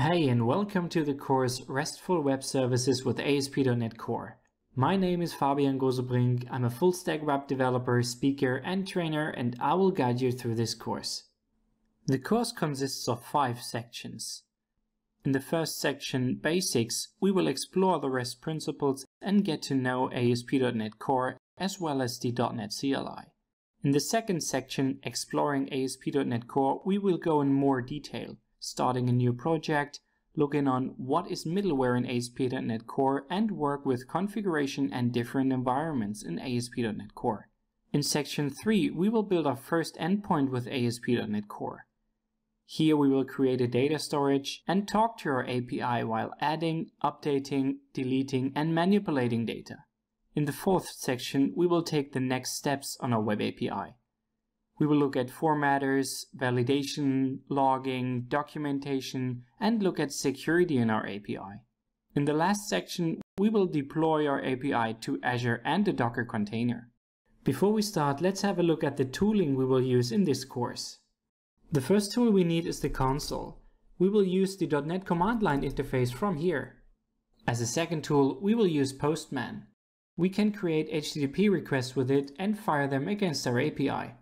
Hey and welcome to the course RESTful Web Services with ASP.NET Core. My name is Fabian Gosebrink, I'm a full-stack web developer, speaker and trainer, and I will guide you through this course. The course consists of 5 sections. In the first section, Basics, we will explore the REST principles and get to know ASP.NET Core as well as the .NET CLI. In the second section, Exploring ASP.NET Core, we will go in more detail. Starting a new project, look in on what is middleware in ASP.NET Core and work with configuration and different environments in ASP.NET Core. In section 3, we will build our first endpoint with ASP.NET Core. Here we will create a data storage and talk to our API while adding, updating, deleting and manipulating data. In the fourth section, we will take the next steps on our Web API. We will look at formatters, validation, logging, documentation, and look at security in our API. In the last section, we will deploy our API to Azure and a Docker container. Before we start, let's have a look at the tooling we will use in this course. The first tool we need is the console. We will use the .NET command line interface from here. As a second tool, we will use Postman. We can create HTTP requests with it and fire them against our API.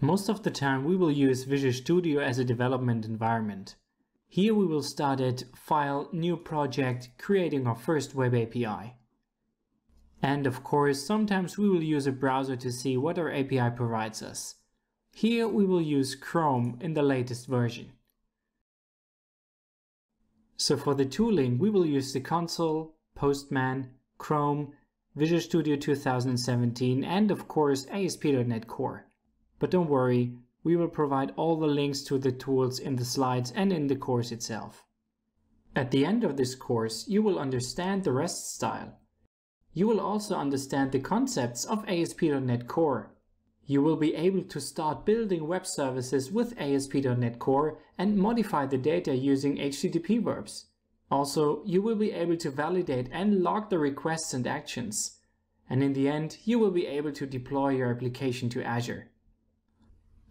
Most of the time we will use Visual Studio as a development environment. Here we will start at File, New Project, creating our first Web API. And of course, sometimes we will use a browser to see what our API provides us. Here we will use Chrome in the latest version. So for the tooling, we will use the console, Postman, Chrome, Visual Studio 2017 and of course ASP.NET Core. But don't worry, we will provide all the links to the tools in the slides and in the course itself. At the end of this course, you will understand the REST style. You will also understand the concepts of ASP.NET Core. You will be able to start building web services with ASP.NET Core and modify the data using HTTP verbs. Also, you will be able to validate and log the requests and actions. And in the end, you will be able to deploy your application to Azure.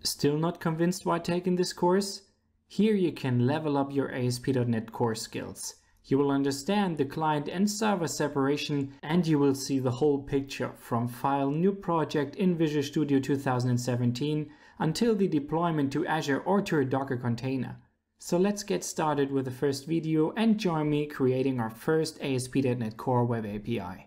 Still not convinced why taking this course? Here you can level up your ASP.NET Core skills. You will understand the client and server separation and you will see the whole picture from File, New Project in Visual Studio 2017 until the deployment to Azure or to a Docker container. So let's get started with the first video and join me creating our first ASP.NET Core Web API.